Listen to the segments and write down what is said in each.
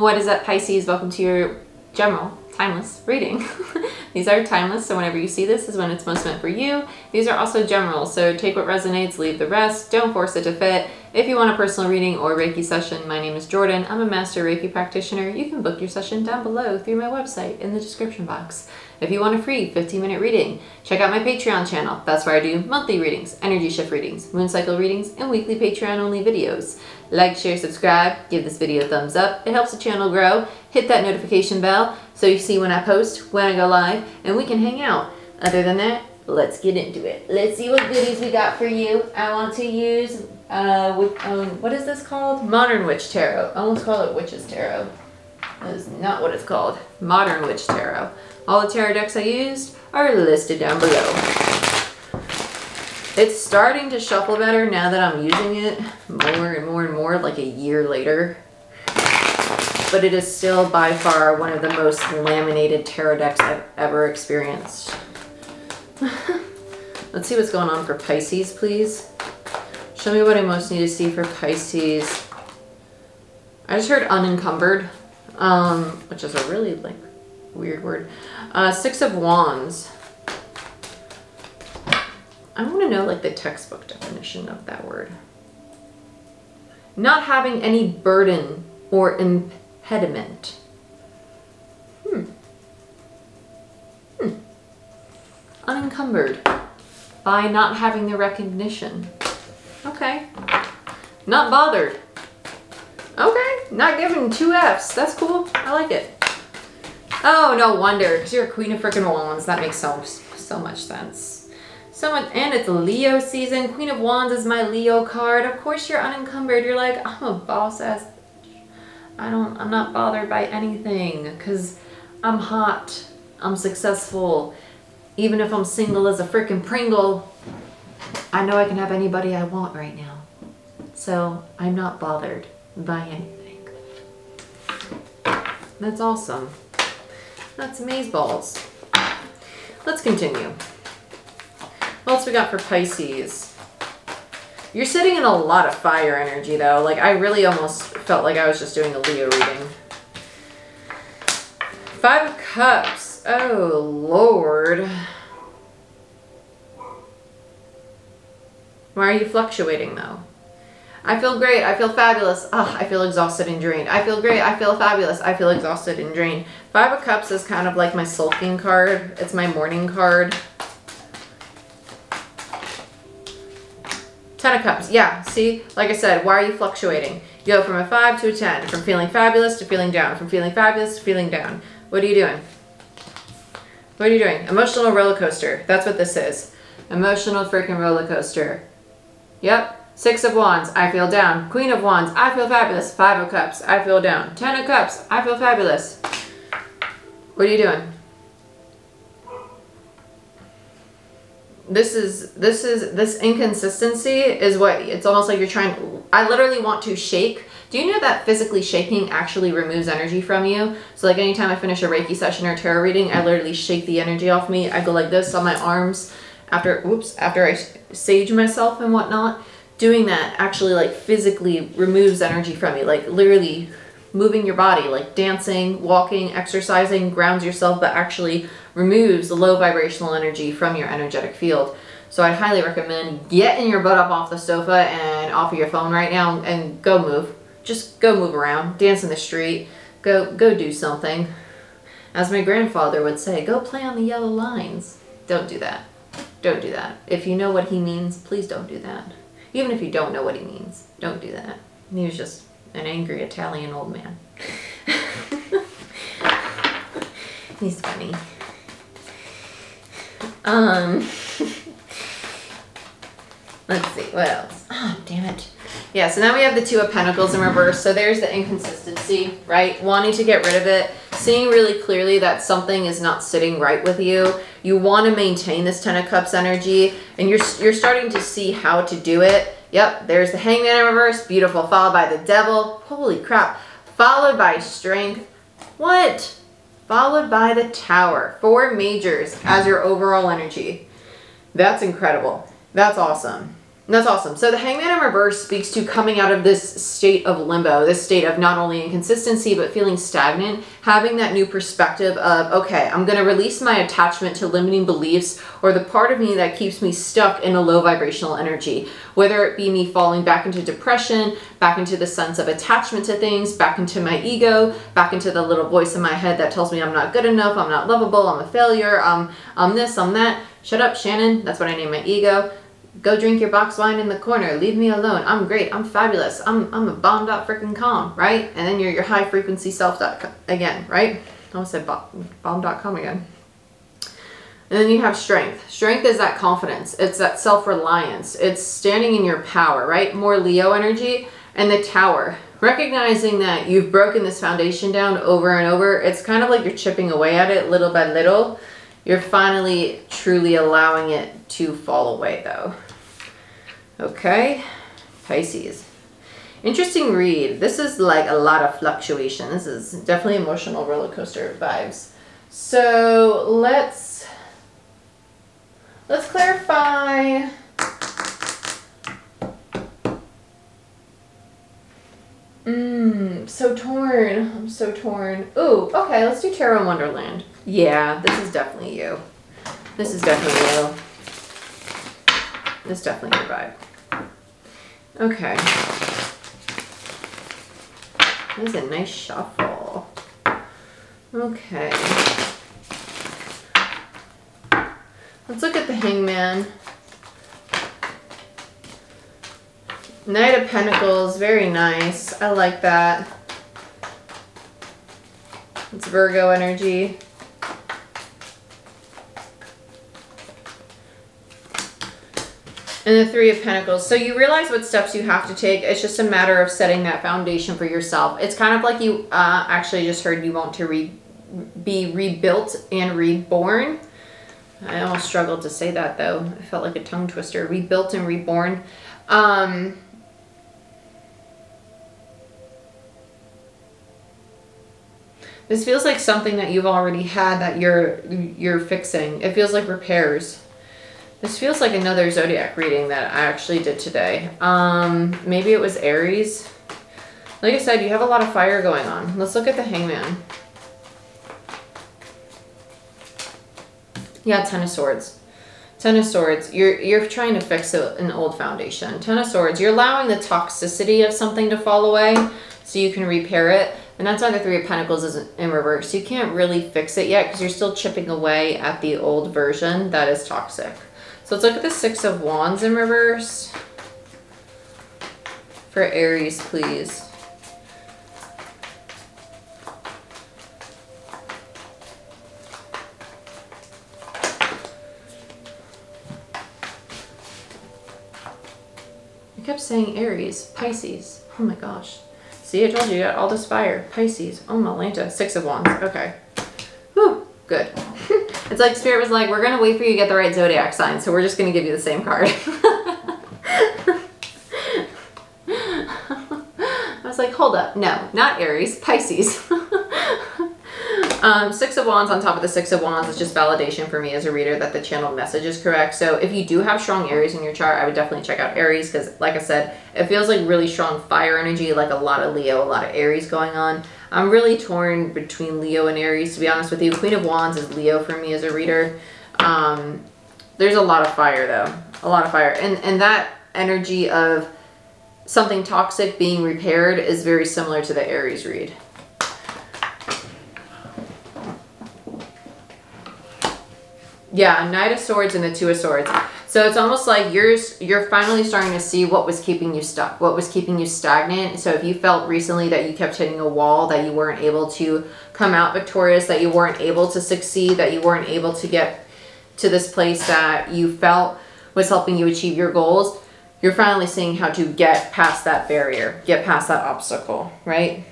What is up, Pisces? Welcome to your general timeless reading. These are timeless, so whenever you see this is when it's most meant for you. These are also general, so take what resonates, leave the rest. Don't force it to fit. If you want a personal reading or Reiki session, my name is Jordyn. I'm a master Reiki practitioner. You can book your session down below through my website in the description box. If you want a free 15-minute reading, check out my Patreon channel. That's where I do monthly readings, energy shift readings, moon cycle readings, and weekly Patreon-only videos. Like, share, subscribe, give this video a thumbs up. It helps the channel grow. Hit that notification bell so you see when I post, when I go live, and we can hang out. Other than that, let's get into it. Let's see what goodies we got for you. I want to use, what is this called? Modern Witch Tarot. I almost call it Witch's Tarot. That is not what it's called. Modern Witch Tarot. All the tarot decks I used are listed down below. It's starting to shuffle better now that I'm using it more and more and more, like a year later. But it is still by far one of the most laminated tarot decks I've ever experienced. Let's see what's going on for Pisces, please. Show me what I most need to see for Pisces. I just heard unencumbered, which is a really like weird word. Six of Wands. I want to know like the textbook definition of that word. Not having any burden or impediment. Unencumbered by not having the recognition. Okay. Not bothered. Okay. Not giving two F's. That's cool. I like it. Oh, no wonder, because you're a queen of freaking wands. That makes so much sense. So much, and it's Leo season. Queen of Wands is my Leo card. Of course you're unencumbered. You're like, I'm a boss ass. I'm not bothered by anything because I'm hot. I'm successful. Even if I'm single as a freaking Pringle, I know I can have anybody I want right now. So I'm not bothered by anything. That's awesome. That's amazeballs. Let's continue. What else we got for Pisces? You're sitting in a lot of fire energy though. Like I really almost felt like I was just doing a Leo reading. Five of Cups. Oh Lord. Why are you fluctuating though? I feel great. I feel fabulous. Ugh, I feel exhausted and drained. I feel great. I feel fabulous. I feel exhausted and drained. Five of Cups is kind of like my sulking card. It's my morning card. Ten of Cups. Yeah, see? Like I said, why are you fluctuating? You go from a 5 to a 10. From feeling fabulous to feeling down. From feeling fabulous to feeling down. What are you doing? What are you doing? Emotional roller coaster. That's what this is. Emotional freaking roller coaster. Yep. Six of Wands, I feel down. Queen of Wands, I feel fabulous. Five of Cups, I feel down. Ten of Cups, I feel fabulous. What are you doing? This inconsistency is what, it's almost like you're trying, I literally want to shake. Do you know that physically shaking actually removes energy from you? So like anytime I finish a Reiki session or tarot reading, I literally shake the energy off me. I go like this on my arms after I sage myself and whatnot. Doing that actually like physically removes energy from you, like literally moving your body, like dancing, walking, exercising, grounds yourself, but actually removes the low vibrational energy from your energetic field. So I highly recommend getting your butt up off the sofa and off of your phone right now and go move. Just go move around, dance in the street, go do something. As my grandfather would say, go play on the yellow lines. Don't do that. Don't do that. If you know what he means, please don't do that. Even if you don't know what he means, don't do that. He was just an angry Italian old man. He's funny. Let's see, what else? Oh, damn it. Yeah, so now we have the Two of Pentacles in reverse. So there's the inconsistency, right? Wanting to get rid of it. Seeing really clearly that something is not sitting right with you. You want to maintain this Ten of Cups energy, and you're starting to see how to do it. Yep, there's the Hangman in reverse. Beautiful. Followed by the Devil. Holy crap. Followed by Strength. What? Followed by the Tower. Four majors as your overall energy. That's incredible. That's awesome. That's awesome. So the Hangman in reverse speaks to coming out of this state of limbo, this state of not only inconsistency, but feeling stagnant, having that new perspective of, okay, I'm going to release my attachment to limiting beliefs or the part of me that keeps me stuck in a low vibrational energy, whether it be me falling back into depression, back into the sense of attachment to things, back into my ego, back into the little voice in my head that tells me I'm not good enough, I'm not lovable, I'm a failure, I'm this, I'm that. Shut up, Shannon. That's what I name my ego. Go drink your box wine in the corner. Leave me alone. I'm great. I'm fabulous. I'm a bombed out freaking calm, right? And then you're your high frequency self again, right? I almost said bomb.com again. And then you have strength. Strength is that confidence. It's that self-reliance. It's standing in your power, right? More Leo energy. And the Tower. Recognizing that you've broken this foundation down over and over. It's kind of like you're chipping away at it little by little. You're finally truly allowing it to fall away though. Okay, Pisces. Interesting read. This is like a lot of fluctuation. This is definitely emotional roller coaster vibes. So let's clarify. So torn. I'm so torn. Ooh, okay, let's do Tarot in Wonderland. Yeah, this is definitely you. This is definitely you. This is definitely your vibe. Okay. That was a nice shuffle. Okay. Let's look at the Hangman. Knight of Pentacles, very nice. I like that. It's Virgo energy. And the Three of Pentacles. So you realize what steps you have to take. It's just a matter of setting that foundation for yourself. It's kind of like you actually just heard you want to be rebuilt and reborn. I almost struggled to say that though. I felt like a tongue twister. Rebuilt and reborn. This feels like something that you've already had that you're fixing. It feels like repairs. This feels like another zodiac reading that I actually did today. Maybe it was Aries. Like I said, you have a lot of fire going on. Let's look at the Hangman. Yeah, Ten of Swords. Ten of Swords, you're trying to fix an old foundation. Ten of Swords, you're allowing the toxicity of something to fall away so you can repair it. And that's why the Three of Pentacles is in reverse. You can't really fix it yet because you're still chipping away at the old version that is toxic. So let's look at the Six of Wands in reverse. For Aries, please. I kept saying Aries, Pisces. Oh my gosh. See, I told you, you got all this fire. Pisces. Oh, my Lanta. Six of Wands. Okay. Whew. Good. It's like Spirit was like, we're going to wait for you to get the right zodiac sign, so we're just going to give you the same card. I was like, hold up. No, not Aries. Pisces. Six of Wands on top of the Six of Wands is just validation for me as a reader that the channeled message is correct. So if you do have strong Aries in your chart, I would definitely check out Aries because, like I said, it feels like really strong fire energy, like a lot of Leo, a lot of Aries going on. I'm really torn between Leo and Aries, to be honest with you. Queen of Wands is Leo for me as a reader. There's a lot of fire, though. A lot of fire. And that energy of something toxic being repaired is very similar to the Aries read. Yeah, Knight of Swords and the Two of Swords. So it's almost like you're finally starting to see what was keeping you stuck, what was keeping you stagnant. So if you felt recently that you kept hitting a wall, that you weren't able to come out victorious, that you weren't able to succeed, that you weren't able to get to this place that you felt was helping you achieve your goals, you're finally seeing how to get past that barrier, get past that obstacle, right?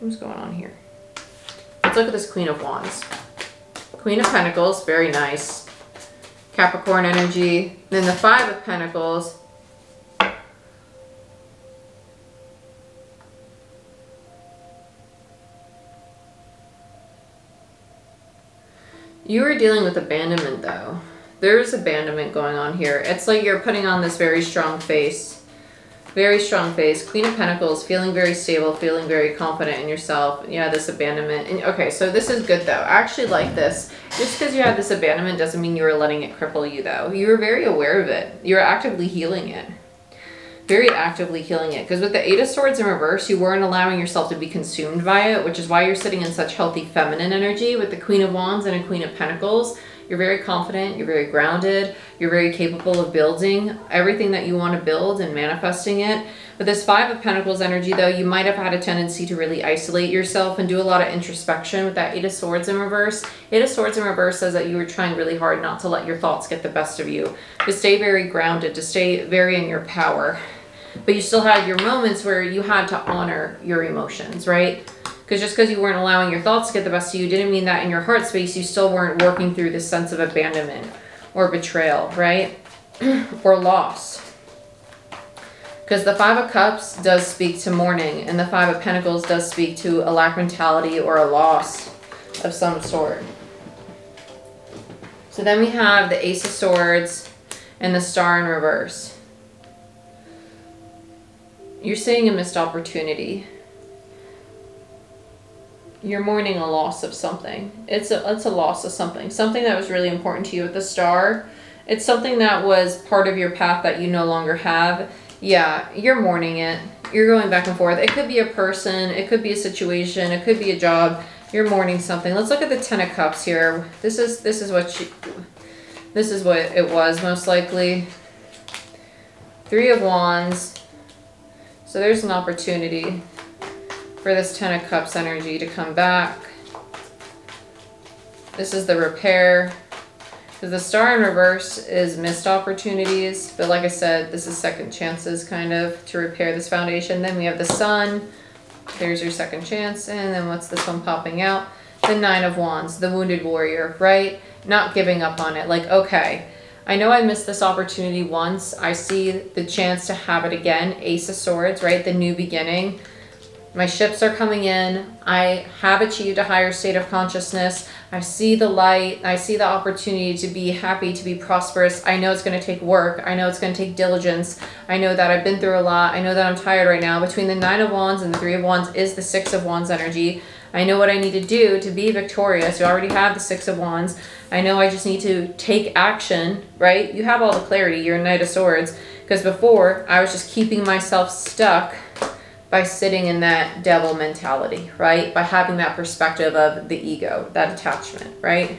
What's going on here? Let's look at this Queen of Wands. Queen of Pentacles, very nice. Capricorn energy. Then the Five of Pentacles. You are dealing with abandonment though. There's abandonment going on here. It's like you're putting on this very strong face. Very strong face. Queen of Pentacles, feeling very stable, feeling very confident in yourself. Yeah, this abandonment. And, okay, so this is good though. I actually like this. Just because you had this abandonment doesn't mean you were letting it cripple you though. You were very aware of it. You were actively healing it. Very actively healing it. Because with the Eight of Swords in reverse, you weren't allowing yourself to be consumed by it, which is why you're sitting in such healthy feminine energy with the Queen of Wands and a Queen of Pentacles. You're very confident, you're very grounded, you're very capable of building everything that you want to build and manifesting it. But this Five of Pentacles energy though, you might have had a tendency to really isolate yourself and do a lot of introspection with that Eight of Swords in reverse. Eight of Swords in reverse says that you were trying really hard not to let your thoughts get the best of you, to stay very grounded, to stay very in your power. But you still had your moments where you had to honor your emotions, right? Because just because you weren't allowing your thoughts to get the best of you didn't mean that in your heart space you still weren't working through this sense of abandonment or betrayal, right? Or loss. Because the Five of Cups does speak to mourning, and the Five of Pentacles does speak to a lack mentality or a loss of some sort. So then we have the Ace of Swords and the Star in reverse. You're seeing a missed opportunity. You're mourning a loss of something. It's a loss of something. Something that was really important to you with the Star. It's something that was part of your path that you no longer have. Yeah, you're mourning it. You're going back and forth. It could be a person. It could be a situation. It could be a job. You're mourning something. Let's look at the Ten of Cups here. This is what it was most likely. Three of Wands. So there's an opportunity for this Ten of Cups energy to come back. This is the repair. Because the Star in reverse is missed opportunities. But like I said, this is second chances kind of to repair this foundation. Then we have the Sun. There's your second chance. And then what's this one popping out? The Nine of Wands, the wounded warrior, right? Not giving up on it. Like, okay, I know I missed this opportunity once. I see the chance to have it again. Ace of Swords, right? The new beginning. My ships are coming in. I have achieved a higher state of consciousness. I see the light. I see the opportunity to be happy, to be prosperous. I know it's going to take work. I know it's going to take diligence. I know that I've been through a lot. I know that I'm tired right now. Between the Nine of Wands and the Three of Wands is the Six of Wands energy. I know what I need to do to be victorious. You already have the Six of Wands. I know I just need to take action, right? You have all the clarity. You're a Knight of Swords. Because before, I was just keeping myself stuck by sitting in that devil mentality, right? By having that perspective of the ego, that attachment, right?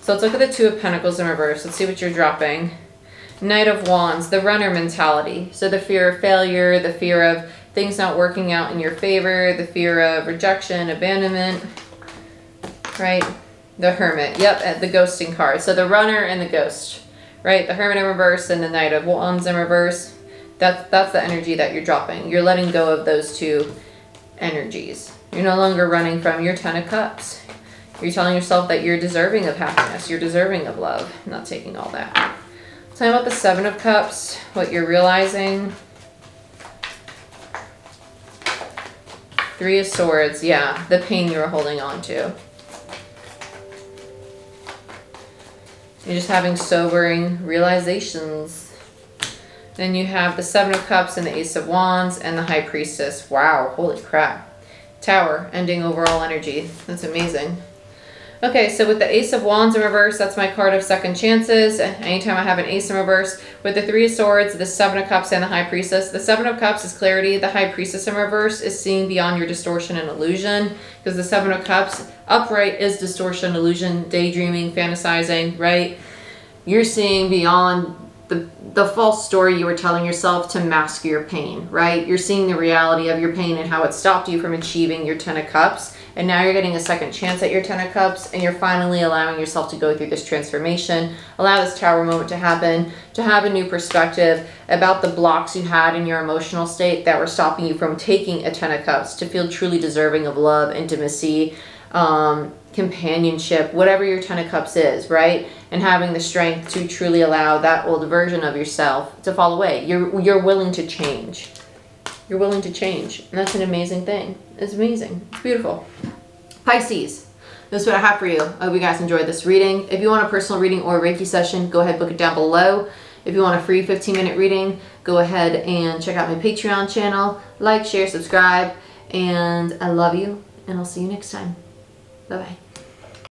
So let's look at the Two of Pentacles in reverse. Let's see what you're dropping. Knight of Wands, the runner mentality. So the fear of failure, the fear of things not working out in your favor, the fear of rejection, abandonment, right? The Hermit, yep, the ghosting card. So the runner and the ghost, right? The Hermit in reverse and the Knight of Wands in reverse. That's the energy that you're dropping. You're letting go of those two energies. You're no longer running from your Ten of Cups. You're telling yourself that you're deserving of happiness. You're deserving of love. I'm not taking all that. Tell me about the Seven of Cups, what you're realizing. Three of Swords, yeah, the pain you were holding on to. You're just having sobering realizations. Then you have the Seven of Cups and the Ace of Wands and the High Priestess. Wow, holy crap. Tower, ending overall energy. That's amazing. Okay, so with the Ace of Wands in reverse, that's my card of second chances. Anytime I have an ace in reverse. With the Three of Swords, the Seven of Cups, and the High Priestess. The Seven of Cups is clarity. The High Priestess in reverse is seeing beyond your distortion and illusion. Because the Seven of Cups upright is distortion, illusion, daydreaming, fantasizing, right? You're seeing beyond the false story you were telling yourself to mask your pain, right? You're seeing the reality of your pain and how it stopped you from achieving your Ten of Cups. And now you're getting a second chance at your Ten of Cups, and you're finally allowing yourself to go through this transformation, allow this Tower moment to happen, to have a new perspective about the blocks you had in your emotional state that were stopping you from taking a Ten of Cups, to feel truly deserving of love, intimacy, companionship, whatever your Ten of Cups is, right? And having the strength to truly allow that old version of yourself to fall away. You're willing to change. You're willing to change. And that's an amazing thing. It's amazing. It's beautiful. Pisces. That's what I have for you. I hope you guys enjoyed this reading. If you want a personal reading or a Reiki session, go ahead and book it down below. If you want a free 15-minute reading, go ahead and check out my Patreon channel. Like, share, subscribe, and I love you, and I'll see you next time. Bye-bye.